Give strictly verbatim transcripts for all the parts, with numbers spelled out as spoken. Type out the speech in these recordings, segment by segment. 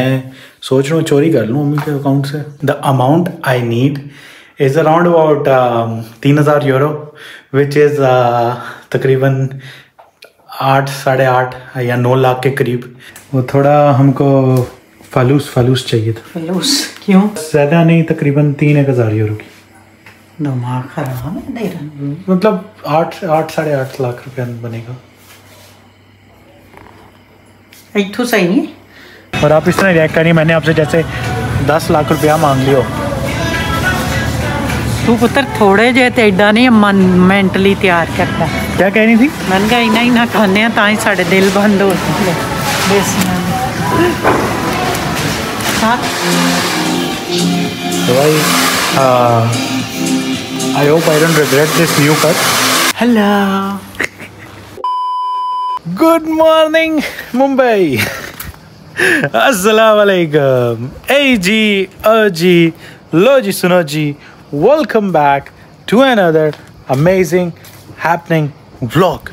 मैं सोच रहा हूँ चोरी कर लूँ मम्मी के अकाउंट से। The amount I need is around about तीन हज़ार यूरो विच इज़ तकरीबन आठ साढ़े आठ या नौ लाख के करीब। वो थोड़ा हमको फालूस फालूस चाहिए था। फालूस क्यों? ज़्यादा नहीं, तकरीबन तीन एक हज़ार यूरो की। दिमाग खराब नहीं रहा, मतलब आठ आठ साढ़े आठ लाख रुपया बनेगा। एक तो सही नहीं है। और आप इस तरह रिएक्ट करिए, मैंने आपसे जैसे दस लाख रुपया मांग लियो। तू पुत्र थोड़े जे ते इदा नहीं मन मेंटली तैयार करता। क्या कह रही थी? मैंने कहा इना इना खाने हैं ताई साढ़े दिल बंद हो जाते हैं। तो भाई I hope I don't regret this new cut. Hello, good morning Mumbai, अस्सलाम वालेकुम। ए जी ओ जी, लो जी सुनो जी, welcome back to another amazing happening vlog.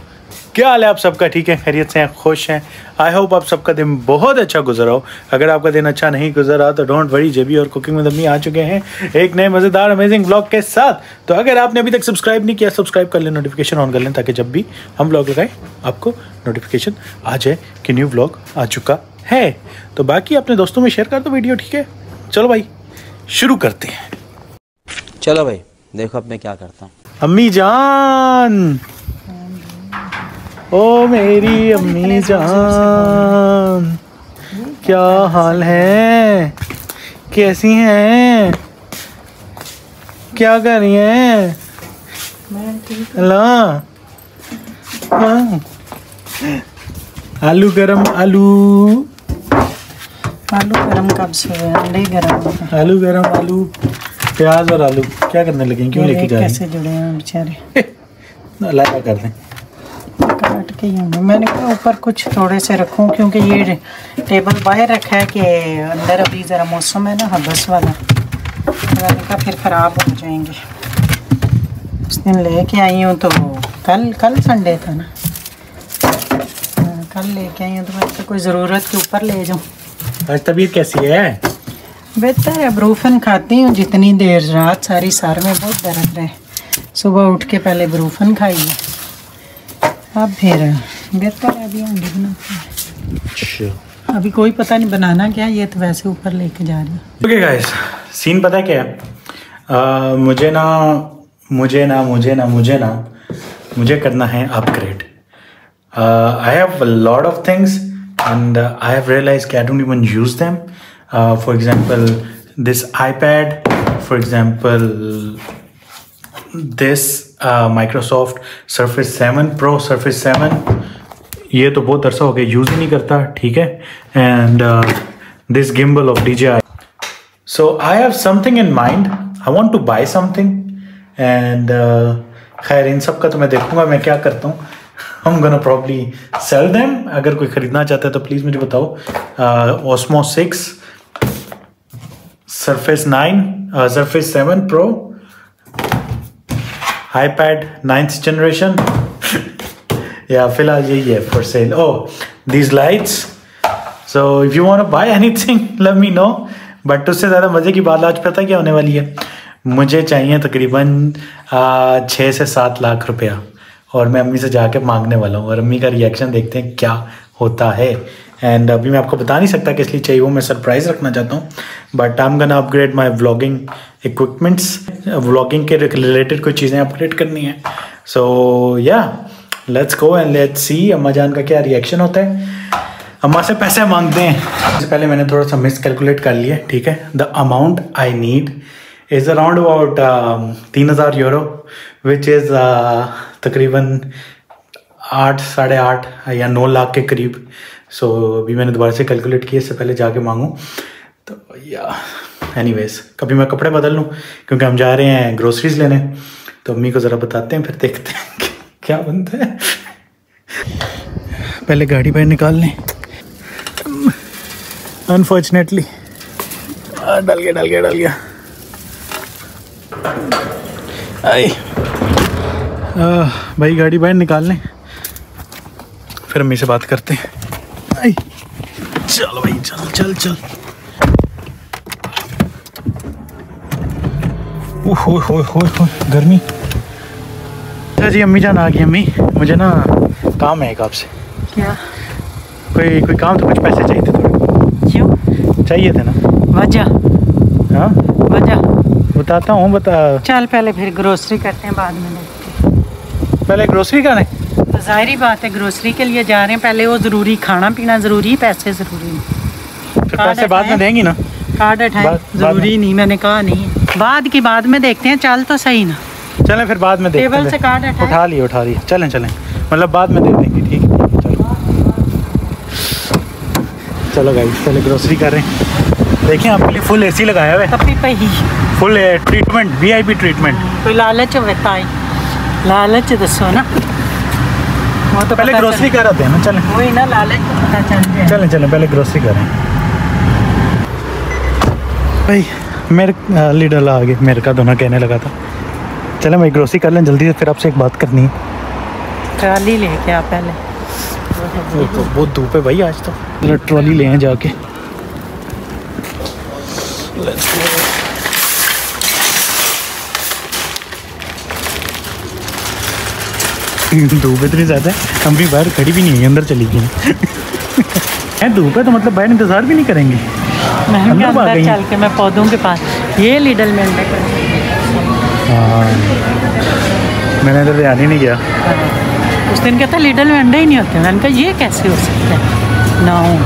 क्या हाल है आप सबका? ठीक है, खैरियत से हैं, खुश हैं? आई होप आप सबका दिन बहुत अच्छा गुजरा हो। अगर आपका दिन अच्छा नहीं गुजरा तो डोंट वरी, जेबी और कुकिंग में अम्मी आ चुके हैं एक नए मज़ेदार अमेजिंग व्लॉग के साथ। तो अगर आपने अभी तक सब्सक्राइब नहीं किया, सब्सक्राइब कर लें, नोटिफिकेशन ऑन कर लें, ताकि जब भी हम व्लॉग लगाएं आपको नोटिफिकेशन आ जाए कि न्यू व्लॉग आ चुका है। तो बाकी अपने दोस्तों में शेयर कर दो वीडियो, ठीक है? चलो भाई शुरू करते हैं। चलो भाई देखो अब मैं क्या करता हूँ। अम्मी जान, ओ मेरी अम्मी जान, क्या हाल है? कैसी हैं? क्या कर रही हैं? अल्लाह, आलू गरम, आलू आलू गरम कब से है? अंडे गरम, आलू गरम, आलू प्याज और आलू। क्या करने लगे? क्यों लेके जा रहे हैं? कैसे जुड़े हैं बेचारे, लाया कर दें काट के। मैंने कहा ऊपर कुछ थोड़े से रखूं क्योंकि ये टेबल बाहर रखा है कि अंदर अभी ज़रा मौसम है ना हबस वाला, मैंने कहा फिर ख़राब हो जाएंगे। उस दिन लेके आई हूँ तो कल कल संडे था ना, कल लेके आई हूँ तो मैं कोई ज़रूरत के ऊपर ले जाऊँ। आज तबीयत कैसी है? बेहतर है, ब्रूफन खाती हूँ जितनी देर, रात सारी सार में बहुत दर्द रहे, सुबह उठ के पहले ब्रूफन खाई, अब फिर बेहतर है। अभी अंडे बनाते हैं, अभी कोई पता नहीं बनाना क्या, ये तो वैसे ऊपर लेके जा रही हूँ। ओके गाइस, सीन पता है क्या है? uh, मुझे ना मुझे ना मुझे ना मुझे ना मुझे करना है upgrade. I have lot of things and uh, I have realized that I don't even use them. Uh, for example, this iPad. For example, this uh, Microsoft Surface seven Pro, Surface seven. ये तो बहुत अरसा हो गया use ही नहीं करता, ठीक है? And uh, this gimbal of D J I. So I have something in mind. I want to buy something. And uh, खैर इन सब का तो मैं देखूँगा मैं क्या करता हूँ। I'm gonna probably sell them. अगर कोई खरीदना चाहता है तो प्लीज़ मुझे बताओ। Osmo six, Surface nine, uh, Surface seven Pro, iPad ninth generation. या फिलहाल यही है for sale. Oh, these lights. So if you want to buy anything, let me know. But उससे ज़्यादा मज़े की बात आज पता क्या होने वाली है? मुझे चाहिए तकरीबन छः से सात लाख रुपया और मैं अम्मी से जाके मांगने वाला हूँ और अम्मी का रिएक्शन देखते हैं क्या होता है। एंड अभी मैं आपको बता नहीं सकता किस लिए चाहिए, वो मैं सरप्राइज़ रखना चाहता हूँ। But I am gonna upgrade my vlogging equipments, vlogging के रिलेटेड कुछ चीज़ें अपग्रेड करनी है। So yeah let's go and let's see अम्मा जान का क्या रिएक्शन होता है। अम्मा से पैसे मांगते हैं। इससे पहले मैंने थोड़ा सा मिस कैलकुलेट कर लिया, ठीक है? The amount I need is around about तीन हज़ार यूरो विच इज़ तकरीबन आठ साढ़े आठ या नौ लाख के करीब। सो so, अभी मैंने दोबारा से कैलकुलेट किया, इससे पहले जाके मांगूँ तो या एनीवेज कभी मैं कपड़े बदल लूँ क्योंकि हम जा रहे हैं ग्रोसरीज लेने। तो अम्मी को ज़रा बताते हैं, फिर देखते हैं क्या बनता है। पहले गाड़ी बाहर निकाल लें। अनफॉर्चुनेटली डाल गया डाल गया डाल गया आई आ, भाई गाड़ी बाहर निकाल लें, फिर अम्मी से बात करते हैं। आई चल भाई चल चल चल ओहो हो हो हो गर्मी। अच्छा जी अम्मी जान आ गई। अम्मी मुझे ना काम है एक आपसे। क्या कोई कोई काम तो कुछ पैसे चाहिए थे थोड़े। क्यों चाहिए थे ना वजह। हाँ वजह बताता हूँ बता। चल पहले फिर ग्रोसरी करते हैं बाद में देखते। पहले ग्रोसरी का नहीं ज़ाहरी बात है ग्रोसरी के लिए जा रहे हैं पहले वो ज़रूरी खाना पीना ज़रूरी पैसे ज़रूरी तो पैसे बाद में देंगी ना। कार्ड हटाए ज़रूरी नहीं मैंने कहा नहीं बाद की बाद में देखते हैं। चल तो सही ना चलें फिर बाद में देखते हैं। टेबल से कार्ड हटाए उठा लिए उठा लिए चलें चलें मतलब बाद में दे देंगे ठीक है। चलो चलो गाइस पहले ग्रोसरी कर रहे हैं। देखिए आपके लिए फुल ए सी लगाया हुआ है full treatment V I P treatment. कोई लालच बताए लालच दसो ना वो तो पहले ग्रोसरी कर आते हैं ना। चलें वही ना लालच पता चलते हैं। चलें चलें पहले ग्रोसरी करें भाई। मेरे लीडल आ गए मेरे का दोनों कहने लगा था। चलें भाई ग्रोसरी कर लें जल्दी से फिर आपसे एक बात करनी है। ट्रॉली ले क्या पहले वो तो बहुत धूप है भाई आज तो। जरा ट्रॉली ले जाके धूप इतनी ज़्यादा है हम भी बाहर खड़ी भी नहीं है अंदर चली गई हैं। धूप है तो मतलब बाहर इंतज़ार भी नहीं करेंगे मैं अंदर चल के मैं पौधों के पास ये लिडल में अंदर हाँ मैंने अंदर ध्यान ही नहीं किया। उस दिन कहता लिडल में अंडे ही नहीं होते मैंने कहा ये कैसे हो सकता है ना हो।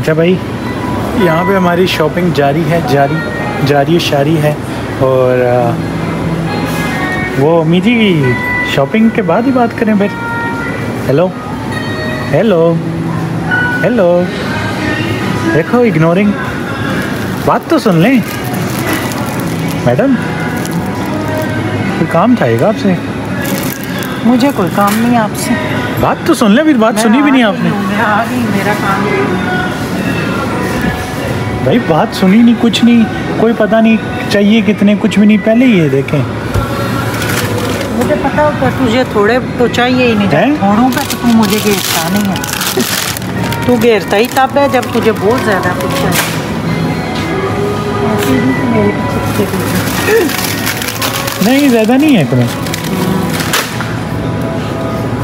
अच्छा भाई यहाँ पर हमारी शॉपिंग जारी है जारी जारी शारी है। और वो अम्मी जी शॉपिंग के बाद ही बात करें फिर। हेलो हेलो हेलो देखो इग्नोरिंग बात तो सुन लें। मैडम कोई काम चाहिएगा आपसे। मुझे कोई काम नहीं आपसे। बात तो सुन लें फिर बात सुनी भी नहीं आपने। मेरा काम भाई बात सुनी नहीं कुछ नहीं कोई पता नहीं चाहिए कितने कुछ भी नहीं। पहले ये देखें मुझे पता होगा तुझे थोड़े तो चाहिए ही नहीं थोड़ों का तो तू मुझे घेरता नहीं है। तू घेरता ही तब है जब तुझे बहुत ज़्यादा कुछ चाहिए। नहीं ज़्यादा नहीं है तुम्हें।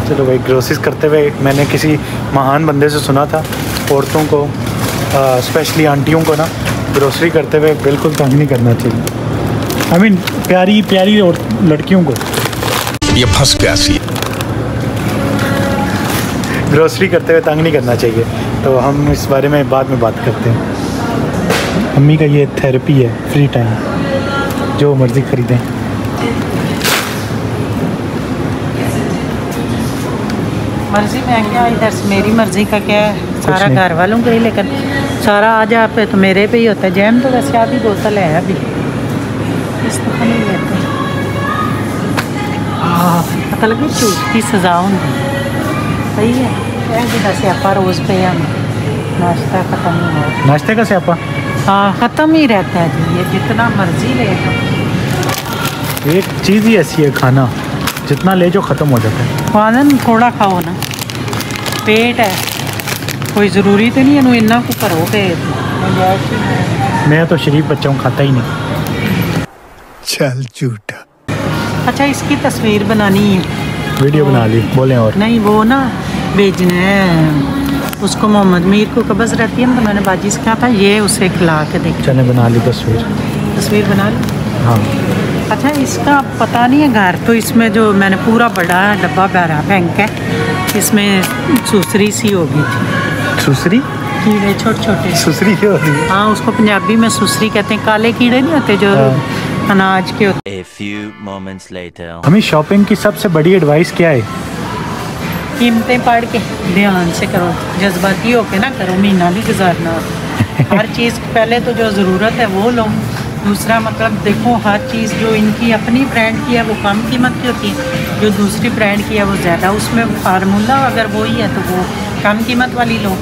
चलो भाई ग्रोसरीज करते हुए मैंने किसी महान बंदे से सुना था औरतों को स्पेशली आंटियों को ना ग्रोसरी करते हुए बिल्कुल तंग नहीं करना चाहिए। आई मीन प्यारी प्यारी और लड़कियों को ये फंस प्यासी ग्रोसरी करते हुए तंग नहीं करना चाहिए। तो हम इस बारे में बाद में बात करते हैं। अम्मी का ये थेरेपी है फ्री टाइम जो मर्ज़ी खरीदें। मर्ज़ी में क्या इधर से मेरी मर्ज़ी का क्या है सारा घर वालों को ही लेकर सारा आज आप पे तो मेरे पे ही होता है। जैम तो वैसे आप ही बोतल है अभी इस तरह नहीं लेते पता लगे चूट की सजा होंगी सही है। ऐसा स्यापा रोज़ पे हम नाश्ता ख़त्म ही होता नाश्ते का स्यापा हाँ ख़त्म ही रहता है जी। ये जितना मर्जी ले लो एक चीज़ ही ऐसी है खाना जितना ले जो ख़त्म हो जाता है। खाना थोड़ा खाओ ना पेट है कोई ज़रूरी तो नहीं है इन्ना को भरो पेट। मैं तो शरीफ बच्चा हूँ खाता ही नहीं। चल झूठा अच्छा इसकी तस्वीर बनानी है वीडियो बना ली बोले और नहीं वो ना भेजना है उसको मोहम्मद मीर को कब्ज़ रहती है तो मैंने बाजी से कहा था ये उसे खिला के देख। चले बना ली तस्वीर तस्वीर बना ली हाँ। अच्छा इसका पता नहीं है घर तो इसमें जो मैंने पूरा बड़ा डब्बा भरा बैंक है इसमें सुसरी सी होगी थी सुसरी कीड़े छोटे छोटे सुसरी हाँ उसको पंजाबी में सुसरी कहते हैं। काले कीड़े नहीं होते जो अनाज के होते। A few moments later. हमें शॉपिंग की सबसे बड़ी एडवाइस क्या है कीमतें पढ़ के ध्यान से करो जज्बाती होके ना करो महीना भी गुजारना हर चीज़ पहले तो जो ज़रूरत है वो लो। दूसरा मतलब देखो हर चीज़ जो इनकी अपनी ब्रांड की है वो कम कीमत की होती है जो दूसरी ब्रांड की है वो ज़्यादा उसमें फार्मूला अगर वही है तो वो कम कीमत वाली लो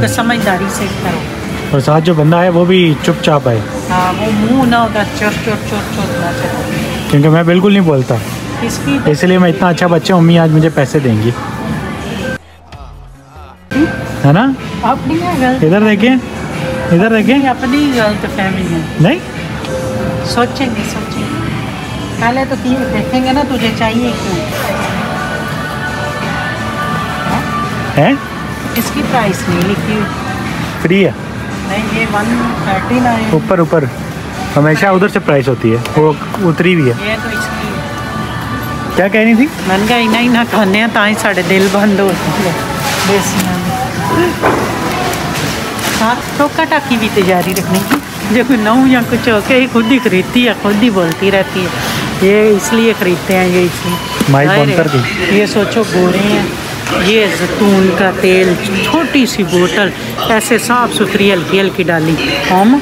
तो समझदारी से करो। और साथ जो बंदा है वो भी चुपचाप है हाँ वो मुँह ना होता चोर चोर चोर चोर ना चलो क्योंकि मैं बिल्कुल नहीं बोलता इसलिए मैं इतना अच्छा बच्चा हूँ। मम्मी आज मुझे पैसे देंगी है ना। अपनी इधर देखें, इधर देखें, अपनी गलत फैमिली नहीं सोचेंगे, सोचेंगे पहले तो तीन देखेंगे ना तुझे चाहिए क्यों है। इसकी प्राइस नहीं लिखी, फ्री है नहीं, ये वन थर्टी नाइन। ऊपर ऊपर हमेशा उधर से प्राइस होती है, वो उतरी भी है ये तो। इसकी क्या कहनी थी? महंगाई नहीं ना खाने ताई साढ़े दिल बंद हो टोका टाकी भी तैयारी रखने की, जो कोई नौ या कुछ होके ही खुद ही खरीदती है, खुद ही बोलती रहती है ये इसलिए खरीदते हैं, ये इसलिए माइक बंद कर दी। ये सोचो गोरे हैं, ये जैतून का तेल छोटी सी बोतल ऐसे साफ सुथरी हल्की हल्की डाली, हम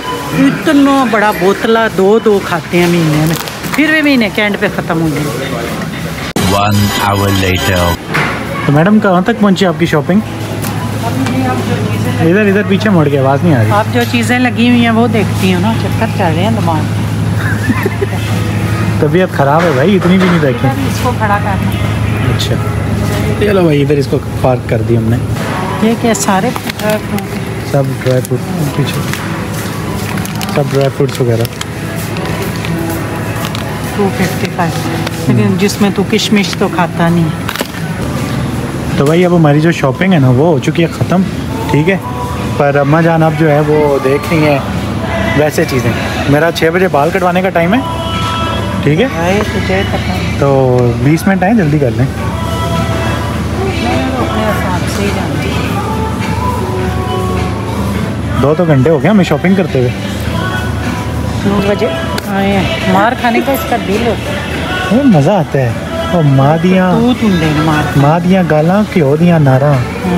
इतना बड़ा बोतला दो दो खाते हैं महीने में, फिर भी महीने के एंड पे ख़त्म हो गई। तो मैडम कहाँ तक पहुँची आपकी शॉपिंग? इधर इधर पीछे मुड़ के आवाज़ नहीं आ रही। आप जो चीज़ें लगी हुई हैं वो देखती हो ना, चक्कर चल रहे हैं दिमाग तबीयत ख़राब है भाई, इतनी भी नहीं देखी। इसको खड़ा करना अच्छा, चलो भाई इधर इसको पार्क कर दी हमने। ये क्या सारे ड्राई फ्रूट, सब ड्राई फ्रूट पीछे, सब ड्राई फ्रूट्स वगैरह टू फिफ्टी फाइव, लेकिन जिसमें तो किशमिश तो खाता नहीं। तो भाई अब हमारी जो शॉपिंग है ना वो हो चुकी है ख़त्म, ठीक है। पर अम्मा जान आप जो है वो देख रही हैं वैसे चीज़ें, मेरा छः बजे बाल कटवाने का टाइम है, ठीक है तुझे पता। तो बीस मिनट आए, जल्दी कर लें। दो तो घंटे हो गए हमें शॉपिंग करते हुए। नौ बजे आए, मार खाने का इसका दिल होता है, मज़ा आता है। और माँ दिया माँ दिया गाला घ्यो दिया नारा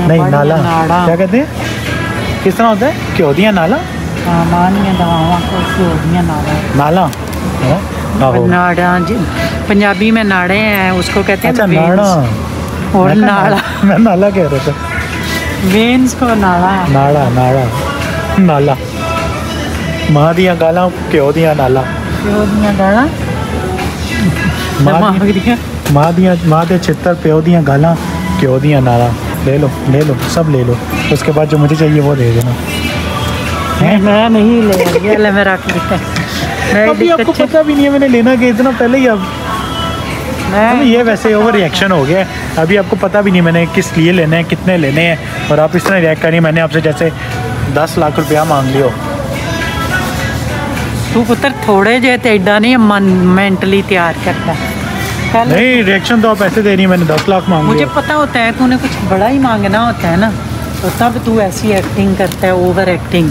नहीं नाला क्या कहते हैं, किस तरह होता है घ्यो दिया नाला नाला नाड़ा, पंजाबी में नाड़े हैं उसको कहते हैं। अच्छा नाड़ा, और नाला मैं नाला कह रहा था, वेन्स को नाड़ा नाड़ा नाड़ा नाला, माँ दिया गाला घ्यो दिया नाला, प्यो दिया गाला माँ दिया माँ दे छितर, प्यो दिया गाला घ्यो दिया नाला। ले लो ले लो सब ले लो, उसके बाद जो मुझे चाहिए वो दे देना। मैं नहीं ले ये ले, मैं रख लेता है, अभी आपको पता भी नहीं है मैंने लेना कि इतना पहले ही। अब ये वैसे ओवर रिएक्शन हो गया है, अभी आपको पता भी नहीं मैंने किस लिए लेने हैं, कितने लेने हैं, और आप इस तरह रिएक्ट करिए। मैंने आपसे जैसे दस लाख रुपया मांग लियो, तू पुत्र थोड़े जे तो एडा नहीं मन मेंटली तैयार करता नहीं। रिएक्शन तो आप ऐसे दे रही है, मैंने दस लाख मांगे, मुझे पता होता है तूने कुछ बड़ा ही मांगना होता है ना, तो तब तू ऐसी एक्टिंग करता है ओवर एक्टिंग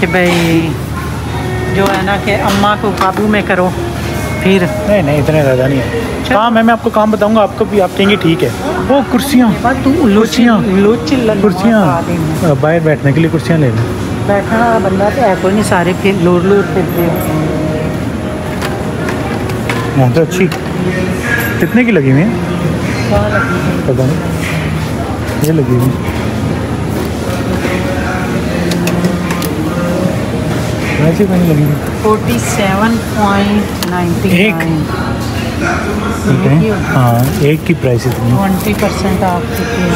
कि भाई जो है ना कि अम्मा को काबू में करो। फिर नहीं नहीं इतने ज़्यादा नहीं है काम है, मैं आपको काम बताऊँगा, आपको भी आप कहेंगे ठीक है। वो कुर्सियाँ कुर्सियाँ कुर्सियाँ बाहर बैठने के लिए कुर्सियाँ ले लें, बैठा बंदा तो है कोई नहीं, सारे फिर लोर लोर फिरते हैं। तो अच्छी कितने की लगी हुई है पता नहीं, ये लगी हुई वैसे कहीं लगी हुई फोर्टी सेवन पॉइंट नाइन्टी। हाँ एक की प्राइस इतनी, ट्वेंटी परसेंट आप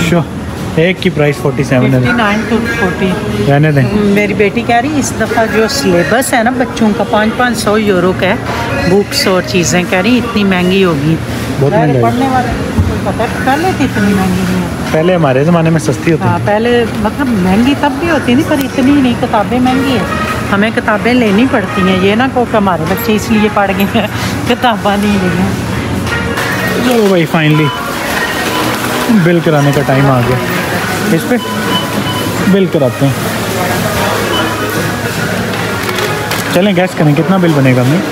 श्योर, एक की प्राइस फोर्टी सेवन है। फिफ्टी नाइन टू फोर्टी रहने दें। मेरी बेटी कह रही इस दफ़ा जो सिलेबस है ना बच्चों का पाँच पाँच सौ यूरो का है, बुक्स और चीज़ें कह रही इतनी महंगी होगी, बहुत महंगी पढ़ने वाले पता है पहले तो इतनी महंगी नहीं है, पहले हमारे ज़माने में सस्ती होती। हाँ पहले मतलब महंगी तब भी होती नहीं, पर इतनी नहीं, किताबें महंगी है, हमें किताबें लेनी पड़ती हैं। ये ना को हमारे बच्चे इसलिए पढ़ गए हैं किताबा नहीं लें। चलो भाई फाइनली बिल कराने का टाइम आ गया, इस पे बिल कराते हैं। चलें गैस करें कितना बिल बनेगा, हमें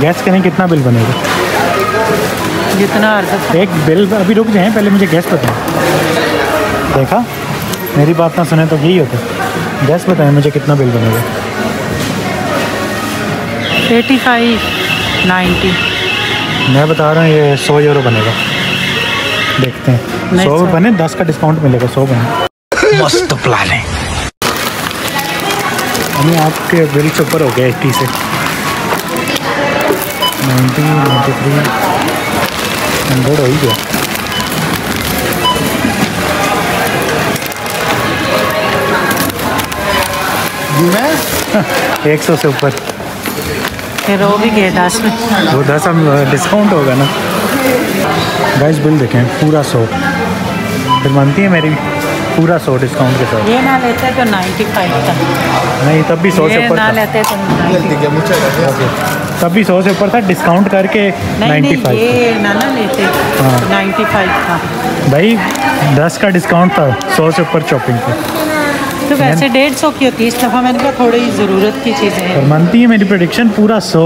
गैस करें कितना बिल बनेगा, जितना एक बिल। अभी रुक जाएं पहले मुझे गैस बताएं, देखा मेरी बात ना सुने तो यही होता। गैस बताएं मुझे कितना बिल बनेगा। Eighty five ninety. मैं बता रहा हूँ ये सौ यूरो बनेगा, देखते हैं सौ बने, दस का डिस्काउंट मिलेगा, सौ बने मस्त प्लान है। हमें आपके बिल से ऊपर हो गया, एट्टी से नाइन्टी नाइन्टी थ्री हंड्रेड हो ही गया। में एक सौ से ऊपर फिर वो भी गए दस में वो दस हम डिस्काउंट होगा ना। गाइस बिल देखें पूरा सौ फिर मानती है मेरी पूरा सौ डिस्काउंट के साथ। ये ना लेते तो नाइन्टी फाइव था नहीं तब भी सौ से ऊपर था लेते तो तब भी सौ से ऊपर था डिस्काउंट करके नाइन्टी फाइव ये ना ना लेते नाइन्टी फाइव था भाई दस का डिस्काउंट था सौ से ऊपर शॉपिंग पे। तो वैसे डेढ़ सौ की होती है इस दफ़ा मैंने कहा थोड़ी ज़रूरत की चीज़ें हैं। मानती है मेरी प्रेडिक्शन पूरा सौ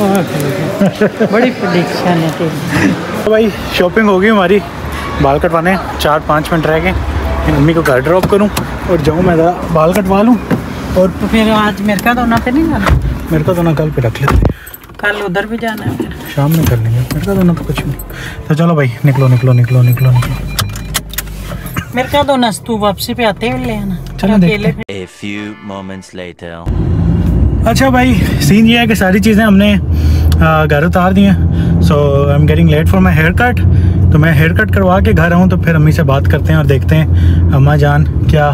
बड़ी प्रेडिक्शन है तेरी। तो भाई शॉपिंग हो गई हमारी बाल कटवाने चार पाँच मिनट रह गए मम्मी को घर ड्रॉप करूं और जाऊं मैं बाल कटवा लूं और तो फिर आज मेरे का धोना पे नहीं जाना मेरे का धोना कल पे रख लेते कल उधर भी जाना है फिर शाम में कर लेंगे मेरे का धोना तो कुछ नहीं। तो चलो भाई निकलो निकलो निकलो निकलो निकलो मेरे का धोना तू वापसी पे आते हुए ले आना। A few moments later. अच्छा भाई सीन ये है कि सारी चीज़ें हमने घर उतार दी हैं। So I am getting late for my hair cut तो मैं हेयर कट करवा के घर आऊँ तो फिर अम्मी से बात करते हैं और देखते हैं अम्मा जान क्या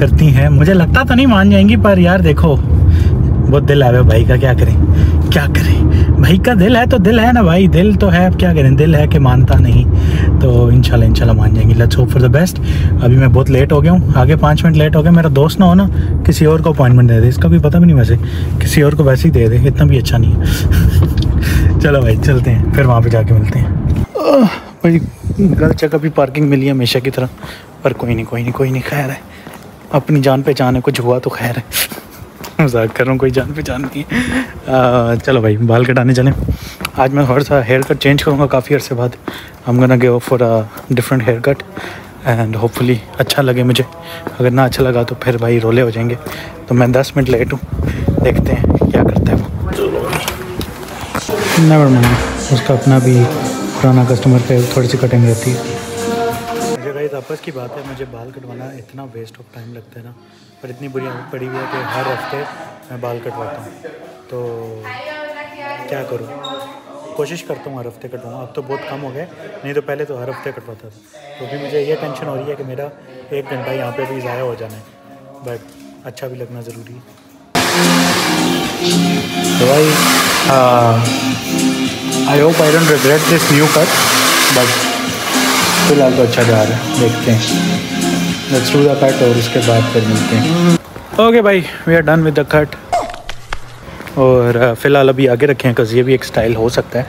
करती हैं। मुझे लगता तो नहीं मान जाएंगी पर यार देखो बहुत दिल है भाई का क्या करें क्या करें भाई का दिल है तो दिल है ना भाई दिल तो है अब क्या करें दिल है कि मानता नहीं तो इंशाल्लाह इंशाल्लाह मान जाएंगे। Let's hope for the best. अभी मैं बहुत लेट हो गया हूँ आगे पाँच मिनट लेट हो गया मेरा दोस्त ना हो ना किसी और को अपॉइंटमेंट दे दे इसका भी पता भी नहीं वैसे किसी और को वैसे ही दे दे इतना भी अच्छा नहीं है। चलो भाई चलते हैं फिर वहाँ पर जाके मिलते हैं। भाई गलत जगह भी पार्किंग मिली है हमेशा की तरह पर कोई नहीं कोई नहीं कोई नहीं खैर है अपनी जान पहचान है कुछ हुआ तो खैर है मजाक कर रहा हूँ कोई जान पहचान की। चलो भाई बाल कटाने चलें। आज मैं थोड़ा सा हेयर कट चेंज करूँगा काफ़ी अर्से बाद। I am gonna go for a different hair cut and hopefully अच्छा लगे मुझे अगर ना अच्छा लगा तो फिर भाई रोले हो जाएंगे। तो मैं दस मिनट लेट हूँ देखते हैं क्या करता है वो। चलो नेवर माइंड उसका अपना भी पुराना कस्टमर पे थोड़ी सी कटिंग रहती है। आपस की बात है मुझे बाल कटवाना इतना वेस्ट ऑफ टाइम लगता है ना पर इतनी बुरी आदत पड़ी हुई है कि हर हफ्ते मैं बाल कटवाता हूँ तो क्या करूँ कोशिश करता हूँ हर हफ्ते कटवाऊँ अब तो बहुत कम हो गए नहीं तो पहले तो हर हफ्ते कटवाता था। तो भी मुझे ये टेंशन हो रही है कि मेरा एक घंटा यहाँ पे भी ज़ाया हो जाना है बट अच्छा भी लगना ज़रूरी है। तो भाई I hope I don't regret this new cut but फिलहाल तो अच्छा जा रहा है देखते हैं लेट्स डू द कट और उसके बाद फिर मिलते हैं। ओके भाई we are done with the cut और फिलहाल अभी आगे रखे हैं बिकॉज ये भी एक स्टाइल हो सकता है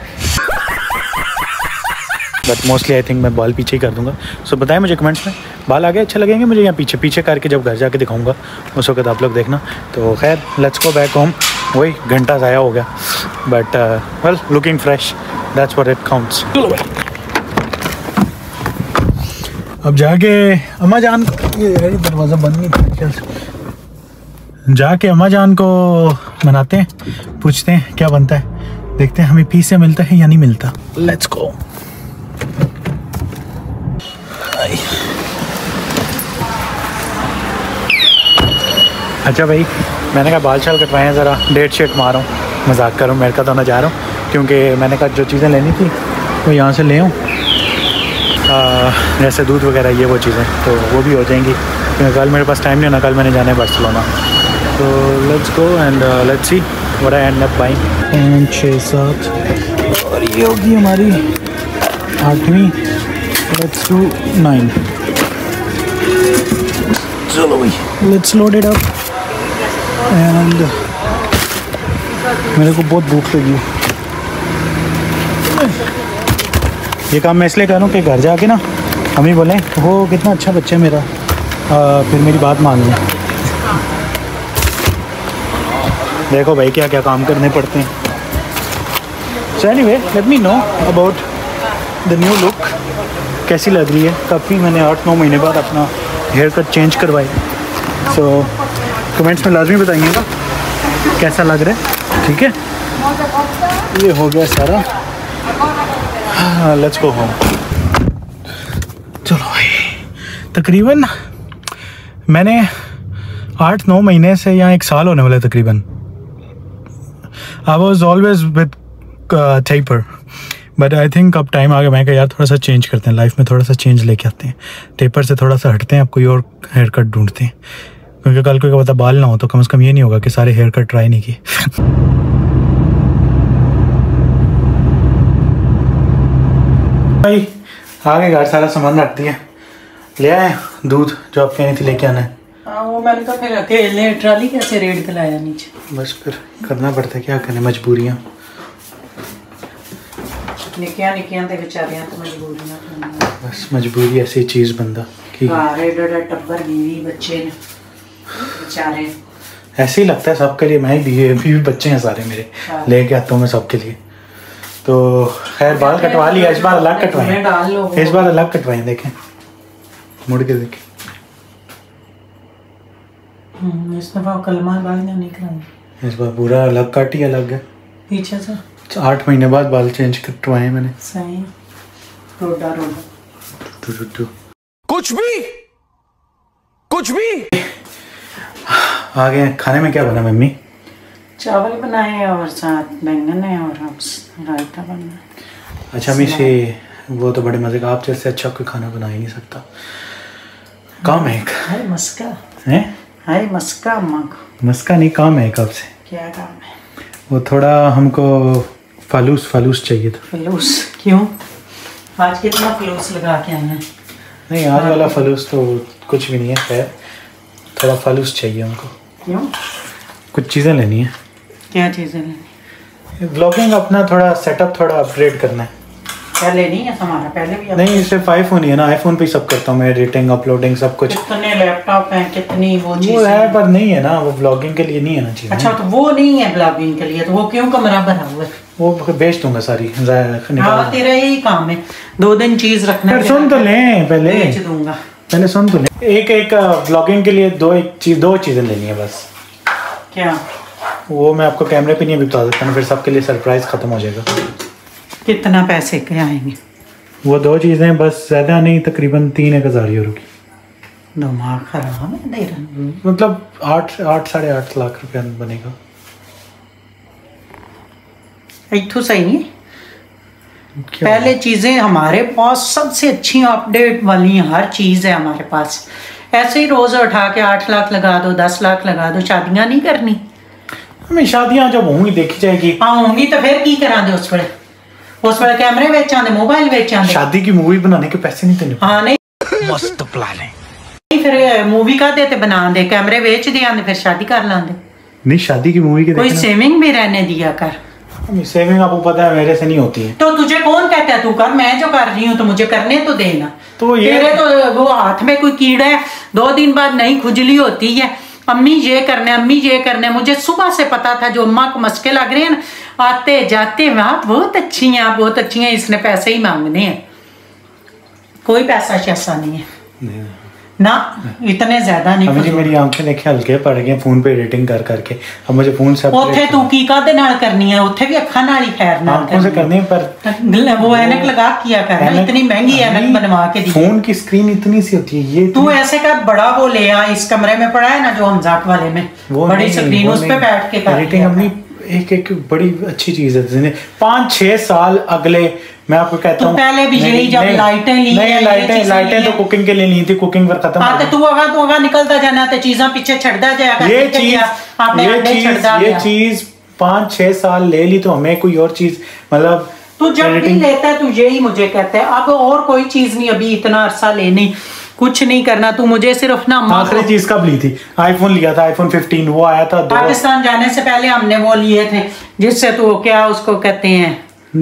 बट मोस्टली आई थिंक मैं बाल पीछे ही कर दूंगा। सो so, बताएं मुझे कमेंट्स में बाल आगे अच्छे लगेंगे मुझे या पीछे पीछे करके जब घर जाके दिखाऊंगा उस वक्त आप लोग देखना। तो खैर लेट्स गो बैक होम वही घंटा ज़ाया हो गया but well looking fresh that's what it counts. अब जाके अम्मा जान ये दरवाज़ा बंद नहीं था जाके अम्मा जान को मनाते हैं पूछते हैं क्या बनता है देखते हैं हमें पी से मिलता है या नहीं मिलता। Let's go. अच्छा भाई मैंने कहा बाल शाल कटवाए हैं ज़रा डेट शेट मारो मजाक करो मेरे का तो ना जा रहा हूँ क्योंकि मैंने कहा जो चीज़ें लेनी थी वो यहाँ से ले आऊँ जैसे दूध वगैरह ये वो चीज़ें तो वो भी हो जाएंगी क्योंकि कल मेरे पास टाइम नहीं होना कल मैंने जाना है बार्सिलोना। तो let's go and let's see what I end up buying. पाँच छः सात और ये होगी हमारी आठवीं लेट्स टू नाइन। चलो भाई let's load it up and मेरे को बहुत भूख लगी है ये काम मैं इसलिए करूँ कि घर जाके ना हम ही बोलें वो कितना अच्छा बच्चा है मेरा आ, फिर मेरी बात मान लें। देखो भाई क्या क्या काम करने पड़ते हैं। So anyway let me know about the new look कैसी लग रही है काफ़ी मैंने आठ नौ महीने बाद अपना हेयर कट चेंज करवाई। सो कमेंट्स में लाजमी बताइएगा कैसा लग रहा है ठीक है। ये हो गया सारा लेट्स गो होम। चलो भाई तकरीबन मैंने आठ नौ महीने से यहाँ एक साल होने वाला है तकरीबन। I was always with taper but I think अब टाइम आ गया मैं कहा यार थोड़ा सा चेंज करते हैं लाइफ में थोड़ा सा चेंज लेके आते हैं टेपर से थोड़ा सा हटते हैं अब कोई और हेयर कट ढूंढते हैं। क्योंकि कल को क्या पता बाल ना हो तो कम से कम ये नहीं होगा कि सारे हेयर कट ट्राई नहीं किए। भाई आगे घर सारा सामान रखती है, ले आए दूध जो आप कह रही थी लेके आना है। आ, वो मैंने कहा फिर अकेले ट्राली कैसे रेड पे लाया नीचे, बस फिर करना पड़ता है, क्या करने मजबूरियां। निकिया निकिया ते बेचारियां तो मजबूरियां, बस मजबूरी ऐसी चीज बंदा की सारे डडा टब्बर बीवी बच्चे ने बेचारे ऐसे ही लगता है सबके लिए। मैं बीवी भी बच्चे हैं सारे मेरे, लेके आता हूँ मैं सबके लिए। तो खैर बाल कटवा लिया, इस बार अलग कटवाएं, इस बार अलग कटवाएं, देखें मुड़ के देखें। इस बार पूरा अलग काट ही अलग है पीछे से। आठ महीने बाद बाल चेंज कटवाए मैंने, सही रोड़ा रोड़ा कुछ भी कुछ भी। आगे खाने में क्या बना मम्मी? चावल बनाए और साथ बैंगन है और रायता बना। अच्छा मिशी वो तो बड़े मजे का, आप जैसे अच्छा कोई खाना बना ही नहीं सकता। काम है हाय मस्का है, हाय मस्का मस्का नहीं, काम है आपसे। क्या काम है? वो थोड़ा हमको फालूस फालूस चाहिए था। फालूस क्यों? आज कितना फालूस लगा के आए हैं। नहीं आज वाला फालूस तो कुछ भी नहीं है, खैर थोड़ा फालूस चाहिए हमको। क्यों? कुछ चीज़ें लेनी है। क्या चीज़ें लेनी? ब्लॉगिंग अपना थोड़ा सेटअप थोड़ा अपग्रेड करना है। क्या लेनी है हमारा? पहले भी नहीं, सिर्फ आईफोन ही है ना, आईफोन पे सब करता हूँ मैं, एडिटिंग अपलोडिंग सब कुछ। कितने लैपटॉप हैं, कितनी वो चीज़ें वो है, पर नहीं है ना वो ब्लॉगिंग के लिए नहीं है ना चीज़। अच्छा तो वो नहीं है ब्लॉगिंग के लिए, तो वो क्यों कमरा बना हुआ है? वो बेच दूंगा सारी, तेरा यही काम है, दो दिन चीज़ रखना। सुन तो लें पहले, बेच दूंगा पहले, सुन तो लें। एक एक ब्लॉगिंग के लिए दो एक चीज दो चीज़ें लेनी है बस। क्या वो मैं आपको कैमरे पे नहीं बता सकता ना, फिर सबके लिए सरप्राइज खत्म हो जाएगा। कितना पैसे के आएंगे? वो दो चीज़ें बस, ज़्यादा नहीं, तकरीबन तीन एक हज़ार यूरो की। दिमाग खराब है तेरा, मतलब आठ आठ साढ़े आठ लाख रुपया बनेगा। एक तो सही है पहले चीज़ें हमारे पास, सबसे अच्छी अपडेट वाली हर चीज़ है हमारे पास। ऐसे ही रोज उठा के आठ लाख लगा दो, दस लाख लगा दो, शादियां नहीं करनी। हमें शादियां जब होंगी देखी जाएगी। हाँ होंगी तो फिर की करा दे उस पर, उस पर कैमरे बेचा दे, मोबाइल बेचा दे। शादी की मूवी बनाने के पैसे नहीं देने। हाँ नहीं मस्त प्लान है, फिर मूवी का देते बना दे, कैमरे बेच दिया दे, फिर शादी कर लांदे। नहीं शादी की मूवी के कोई सेविंग भी रहने दिया कर। सेविंग आपको पता है मेरे से नहीं होती है। तो तुझे कौन कहता है तू कर? मैं जो कर रही हूँ तो मुझे करने तो देना। तो ये तेरे तो वो हाथ में कोई कीड़ा है, दो दिन बाद नहीं खुजली होती है, अम्मी ये करने अम्मी ये करने। मुझे सुबह से पता था जो अम्मा को मस्के लग रहे हैं ना, आते जाते आप बहुत अच्छी हैं, आप बहुत अच्छी हैं, इसने पैसे ही मांगने हैं। कोई पैसा शैसा नहीं है नहीं। ना इतने ज्यादा नहीं। अभी मेरी आंखें देखे हल्के पड़ गए फोन पे रेटिंग कर करके, अब मुझे फोन से ओथे तू की कादे नाल करनी है, ओथे भी अखा नाल ही खैर नाल करनी है, करनी है पर वो ऐनक लगा किया कर, इतनी महंगी ऐनक बनवा के दी। फोन की स्क्रीन इतनी सी होती है ये। तू ऐसे कर बड़ा वो ले आ, इस कमरे में पड़ा है ना जो हमजाक वाले में, बड़ी स्क्रीन उस पे बैठ के कर रेटिंग। अपनी एक एक बड़ी अच्छी चीज है, पाँच छह साल अगले मैं आपको कहता हूं। पहले भी यही जब लाइटें ली, लाइटें लाइटें तो कुकिंग के लिए ली थी, कुकिंग पर खत्म। हां तो तू आगा तू आगा निकलता जाना तो चीजें पीछे छड़दा जाया कर। ये चीज आपने छड़दा, ये चीज पाँच छह साल ले ली तो हमें कोई और चीज, मतलब तू जब भी लेता है तू यही मुझे कहता है अब और कोई चीज नहीं, अभी इतना अरसा लेनी कुछ नहीं करना। तू मुझे सिर्फ ना आखिरी चीज कब ली थी? आईफोन लिया था, आईफोन पंद्रह वो आया था पाकिस्तान जाने से पहले, हमने वो लिए थे जिससे तू क्या उसको कहते हैं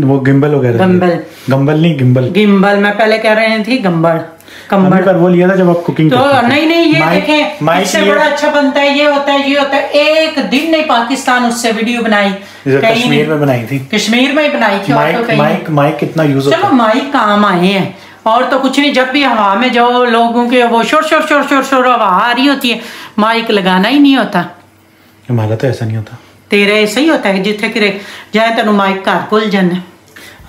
वो गिम्बल वगैरह, गम्बल गम्बल नहीं गिम्बल गिम्बल मैं पहले कह रही थी गम्बल कम्बल, पर वो लिया था जब आप कुकिंग तो नहीं नहीं ये देखें इससे बड़ा अच्छा बनता है, ये होता है ये होता है। एक दिन नहीं पाकिस्तान उससे वीडियो बनाई, कश्मीर में बनाई थी, कश्मीर में ही बनाई थी। माइक माइक कितना यूज होता है, चलो माइक काम आए हैं और तो कुछ नहीं। जब भी हवा में जाओ लोगों के वो शोर शोर शोर शोर शोर हवा आ रही होती है, माइक लगाना ही नहीं होता। हमारा तो ऐसा नहीं होता, तेरा ऐसा ही होता है जिथे कि जाए तेन माइक घर भूल जाना।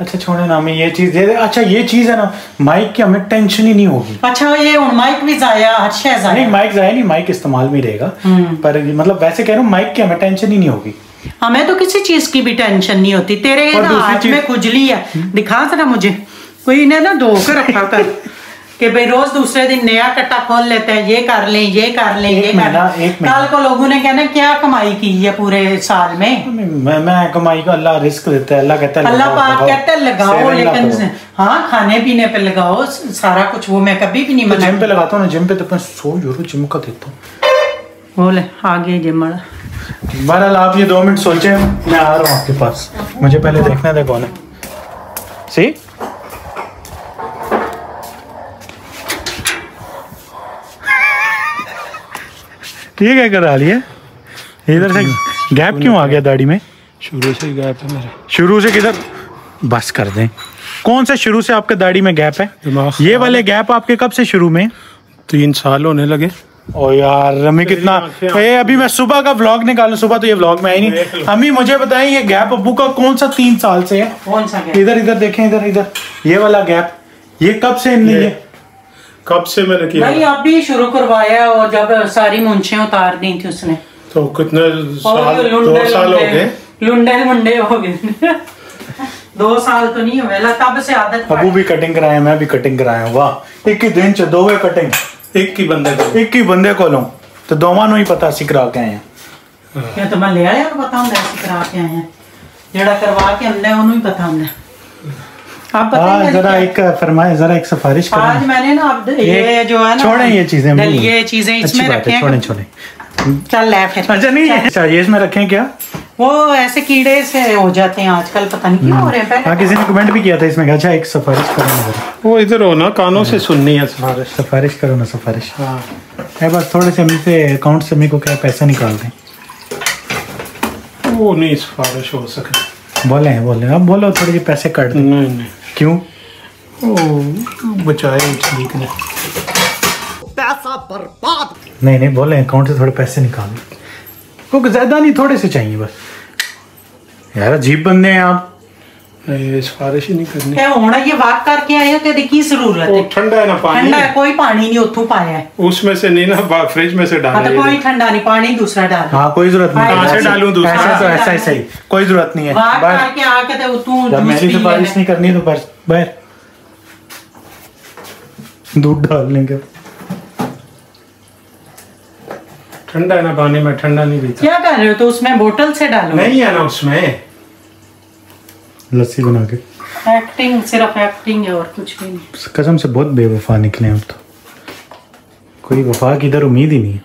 अच्छा छोड़े ना हमें ये चीज़ दे दे। अच्छा ये चीज़ है ना माइक की हमें टेंशन ही नहीं होगी। अच्छा ये माइक भी जाया, हर शे जाया नहीं, माइक जाया नहीं, माइक इस्तेमाल में रहेगा, पर मतलब वैसे कह रहा हूँ माइक की हमें टेंशन ही नहीं होगी। हमें तो किसी चीज की भी टेंशन नहीं होती। तेरे हाथ में खुजली है, दिखा जरा मुझे, कोई ने ना धो के रखा कर कि भाई रोज दूसरे दिन नया कट्टा खोल लेते हैं, ये कर लें ये कर लें ये कर लें, कल को लोगों ने कहना क्या कमाई की है पूरे साल में। मैं, मैं कमाई को अल्लाह रिस्क देता है, अल्लाह कहता है अल्लाह पाक कहता है लगाओ, लेकिन हाँ खाने पीने पे लगाओ सारा कुछ। वो मैं कभी भी नहीं मना, जिम पे लगाता हूँ ना, जिम पे तो मैं सौ यूरो जिम का देता हूँ। बोले आगे जिम वाला। बहरहाल आप ये दो मिनट सोचे, मैं आ रहा हूँ आपके पास, मुझे पहले देखना था कौन है। सी ये क्या करा लिया, इधर से गैप क्यों आ गया दाढ़ी में? शुरू से गैप है मेरा। शुरू से किधर? बस कर दें, कौन से शुरू से आपके दाढ़ी में गैप है? ये वाले गैप आपके कब से शुरू में? तीन साल होने लगे। ओ यार अम्मी कितना ए, अभी मैं सुबह का व्लॉग निकालू, सुबह तो ये व्लॉग में आई नहीं। अम्मी मुझे बताएं ये गैप अब्बू का कौन सा तीन साल से है? कौन सा? इधर इधर देखें, इधर इधर ये वाला गैप, ये कब से है? कब से मैंने किया नहीं, आप भी शुरू करवाया और जब सारी मुंछें उतार दी थी उसने, तो कितने साल, दो साल हो गए, लुंडे मुंडे हो गए। दो साल तो नहीं हुए, तब से आदत। अबू भी कटिंग कराया, मैं भी कटिंग कराया, वाह एक ही दिन च दो कटिंग, एक ही बंदे को एक ही बंदे को लूं तो दोवां नूं ही पता सी करा के आए हैं। क्या तुम ले आए? और पता हम ऐसे करा के आए हैं, जेड़ा करवा के हमने उन्हें ही पता हमने। आप बताइए जरा एक फरमाए, जरा एक सिफारिश करें। आज मैंने ना आप ये जो है ना, छोड़ें ये चीजें, ये चीजें इसमें रखें, छोड़ें छोड़ें चल फिर। अच्छा नहीं अच्छा ये इसमें रखें क्या? वो ऐसे कीड़े से हो जाते हैं आजकल, पता नहीं क्यों हो रहे हैं। पहले किसी ने कमेंट भी किया था इसमें, अच्छा एक सिफारिश करो, वो इधर हो ना, कानों से सुननी है सिफारिश, सिफारिश करो ना सिफारिश। हाँ बस थोड़े से मेरे अकाउंट से मेरे को क्या पैसा निकाल दें। वो नहीं सिफारिश हो सके, बोले बोले आप बोलो, थोड़े से पैसे कट दें। नहीं नहीं क्यों, बचाए ने पैसा बर्बाद। नहीं नहीं बोले अकाउंट से थोड़े पैसे निकाल, क्योंकि ज्यादा नहीं थोड़े से चाहिए बस। यार अजीब बंदे हैं आप, सिफारिश ही नहीं करनी। क्या होना ये वाक करके आए हो तो देखिए जरूरत है। ठंडा है ना पानी, ठंडा है, कोई पानी नहीं उठू पाया है उसमें से, नहीं ना फ्रिज में से डाला, कोई ठंडा नहीं पानी दूसरा डाल। हाँ कोई जरूरत नहीं, कहाँ से डालूं दूसरा, ऐसा तो ऐसा ही सही, कोई जरूरत नहीं है वाक करके आके तो तू। जब मेरी सिफारिश नहीं करनी तो बाहर दूध डाल लेंगे। ठंडा है ना पानी, में ठंडा नहीं पीता। क्या कर रहे हो तो उसमें बोतल से डालो। नहीं है ना उसमें लस्सी बना के। एक्टिंग, सिर्फ एक्टिंग है और कुछ भी नहीं। कसम से बहुत बेवफा निकले अब तो, कोई वफा की इधर उम्मीद ही नहीं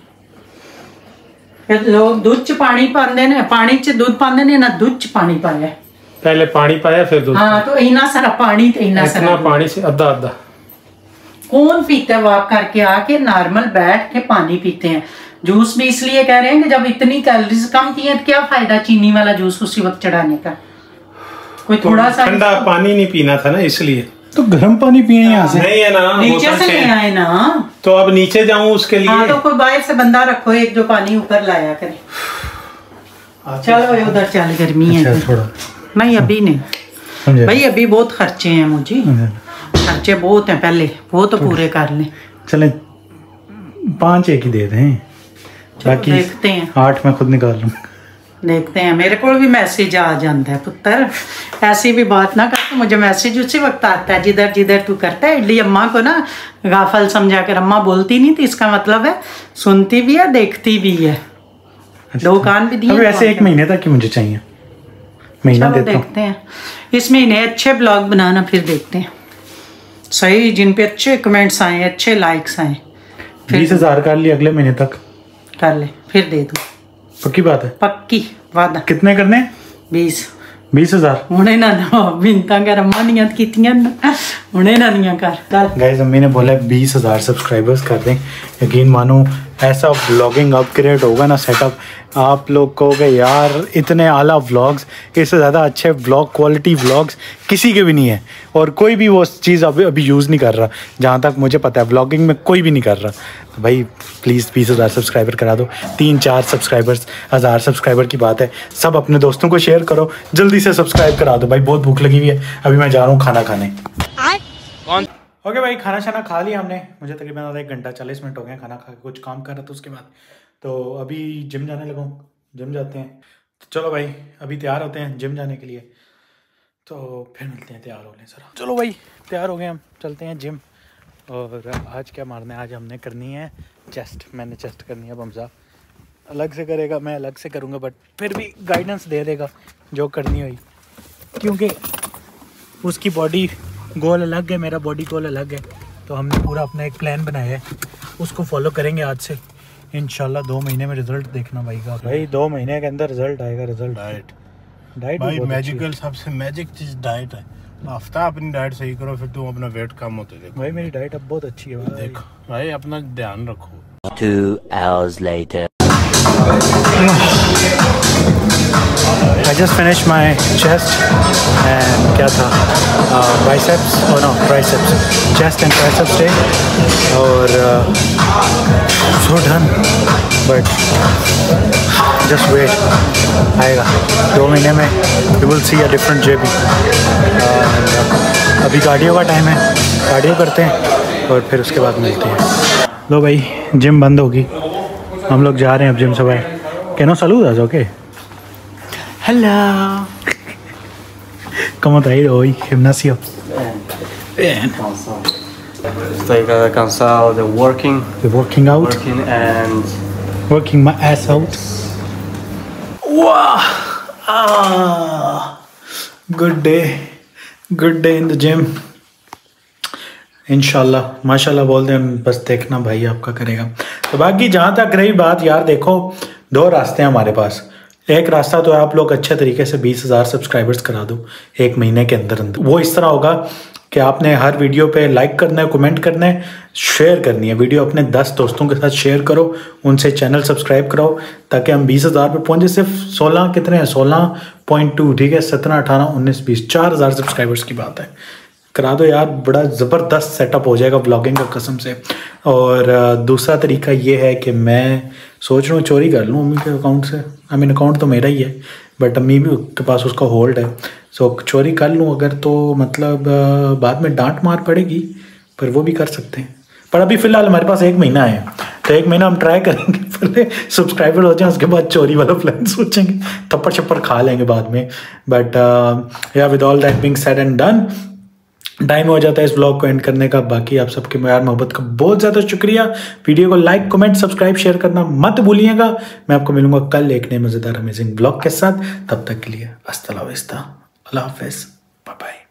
है। लोग दूध च पानी पाते ने, पानी च दूध पाते ने ना, दूध च पानी पाया, पहले पानी पाया फिर दूध। हाँ तो इतना सारा पानी, इतना सारा पानी से आधा आधा कौन पीता है? वाक करके आके नॉर्मल बैठ के पानी पीते हैं। जूस भी इसलिए कह रहे हैं कि जब इतनी कैलोरीज कम थी है, क्या फायदा चीनी वाला जूस उसी वक्त चढ़ाने का? कोई थोड़ा सा ठंडा पानी नहीं पीना था ना, इसलिए तो गर्म पानी पिए यहाँ से। नहीं है ना, नीचे से ले आए ना, तो अब नीचे जाऊं उसके लिए। हाँ तो कोई बाहर से बंदा रखो एक जो पानी ऊपर लाया करे। चलो उधर चल, गर्मी है थोड़ा। नहीं अभी नहीं भाई, अभी बहुत खर्चे हैं, मुझे खर्चे बहुत हैं, पहले वो तो पूरे कर लें। चले पाँच एक ही दे दें, बाकी देखते हैं, आठ मैं खुद निकाल लूँ, देखते हैं। मेरे को भी मैसेज आ जाता है, पुत्र ऐसी भी बात ना करते, मुझे मैसेज उसी वक्त आता है जिधर जिधर तू करता है। इडली अम्मा को ना गाफल समझा कर, अम्मा बोलती नहीं थी, इसका मतलब है सुनती भी है देखती भी है। अच्छा, दो कान भी दिए। वैसे एक महीने तक मुझे चाहिए, महीना देता हूं, देखते हैं इस महीने अच्छे ब्लॉग बनाना, फिर देखते हैं सही जिन पे अच्छे कमेंट्स आए, अच्छे लाइक्स आए। बीस हजार कर लिए, अगले महीने तक कर ले, फिर दे दो। पक्की बात है, पक्की वादा। कितने करने? बीस। बीस हजार उन्हें ना ना बिनता कर, अम्मा नियत कीतियां ना उन्हें ना निया कर। गाइस अम्मी ने बोला बीस हजार सब्सक्राइबर्स कर दें, यकीन मानो ऐसा व्लॉगिंग अपग्रेड होगा ना सेटअप, आप लोग कहोगे यार इतने आला व्लॉग्स, इससे ज़्यादा अच्छे व्लॉग क्वालिटी व्लॉग्स किसी के भी नहीं है। और कोई भी वो चीज़ अभी अभी यूज़ नहीं कर रहा, जहाँ तक मुझे पता है व्लॉगिंग में कोई भी नहीं कर रहा। तो भाई प्लीज़ बीस हज़ार सब्सक्राइबर करा दो, तीन चार सब्सक्राइबर्स, हज़ार सब्सक्राइबर की बात है। सब अपने दोस्तों को शेयर करो, जल्दी से सब्सक्राइब करा दो भाई, बहुत भूख लगी हुई है। अभी मैं जा रहा हूँ खाना खाने। ओके भाई खाना शाना खा लिया हमने, मुझे तकरीबन आधा एक घंटा चालीस मिनट हो गया खाना खा के, कुछ काम कर रहा था उसके बाद। तो अभी जिम जाने लगा हूँ, जिम जाते हैं। तो चलो भाई अभी तैयार होते हैं जिम जाने के लिए, तो फिर मिलते हैं, तैयार हो लें सर। चलो भाई तैयार हो गए हम, चलते हैं जिम। और आज क्या मारने, आज हमने करनी है चेस्ट। मैंने चेस्ट करनी है, बमसा अलग से करेगा, मैं अलग से करूँगा, बट फिर भी गाइडेंस दे देगा जो करनी होगी, क्योंकि उसकी बॉडी गोल अलग है, मेरा बॉडी गोल अलग है। तो हमने पूरा अपना एक प्लान बनाया है, उसको फॉलो करेंगे आज से इंशाल्लाह। दो महीने में रिजल्ट देखना भाई का, भाई दो महीने के अंदर रिजल्ट आएगा। रिजल्ट डाइट डाइट भाई मैजिकल, सबसे मैजिक चीज़ डाइट है। हफ्ता अपनी डाइट सही करो, फिर तुम अपना वेट कम होते देखो। भाई मेरी डाइट अब बहुत अच्छी है भाई, देखो भाई अपना ध्यान रखो। Two hours later. I just finished my chest and क्या था uh, biceps और oh no, triceps, chest and triceps day और uh, so done, but just wait, आएगा दो महीने में, you will see a different J B। uh, अभी cardio का टाइम है, कार्डियो करते हैं और फिर उसके बाद मिलते हैं। लो भाई जिम बंद होगी, हम लोग जा रहे हैं अब जिम से भाई। कैनो सलूद आज ओके हेलो कम ताई होई gimnasio and like uh, cansado the working the working out working and working my ass out। Wow, ah, good day, good day in the gym इंशाल्लाह माशाल्लाह बोलते हैं, बस देखना भाई आपका करेगा। तो बाकी जहाँ तक रही बात यार, देखो दो रास्ते हैं हमारे पास। एक रास्ता तो आप लोग अच्छे तरीके से बीस हज़ार सब्सक्राइबर्स करा दो एक महीने के अंदर अंदर। वो इस तरह होगा कि आपने हर वीडियो पे लाइक करना है, कमेंट करना है, शेयर करनी है। वीडियो अपने दस दोस्तों के साथ शेयर करो, उनसे चैनल सब्सक्राइब कराओ ताकि हम बीस हज़ार पे पहुंचे। सिर्फ सोलह कितने हैं, सोलह पॉइंट दो ठीक है, सत्रह अठारह उन्नीस बीस चार हज़ार सब्सक्राइबर्स की बात है। करा दो यार, बड़ा ज़बरदस्त सेटअप हो जाएगा व्लॉगिंग का कसम से। और दूसरा तरीका ये है कि मैं सोच रहा हूँ चोरी कर लूँ अम्मी के अकाउंट से। आई मीन अकाउंट तो मेरा ही है बट अम्मी भी के पास उसका होल्ड है, सो चोरी कर लूँ अगर तो मतलब बाद में डांट मार पड़ेगी, पर वो भी कर सकते हैं। पर अभी फ़िलहाल हमारे पास एक महीना है, तो एक महीना हम ट्राई करेंगे, पहले सब्सक्राइबर हो जाए, उसके बाद चोरी वाला प्लान सोचेंगे, थप्पड़ छप्पड़ खा लेंगे बाद में। But yeah with all that being said and done, time हो जाता है इस ब्लॉग को एंड करने का। बाकी आप सबके प्यार मोहब्बत का बहुत ज़्यादा शुक्रिया। वीडियो को लाइक कमेंट सब्सक्राइब शेयर करना मत भूलिएगा। मैं आपको मिलूंगा कल एक नए मज़ेदार अमेजिंग ब्लॉग के साथ, तब तक के लिए अस्सलाम वालेकुम, अल्लाह हाफिज़, बाय बाय।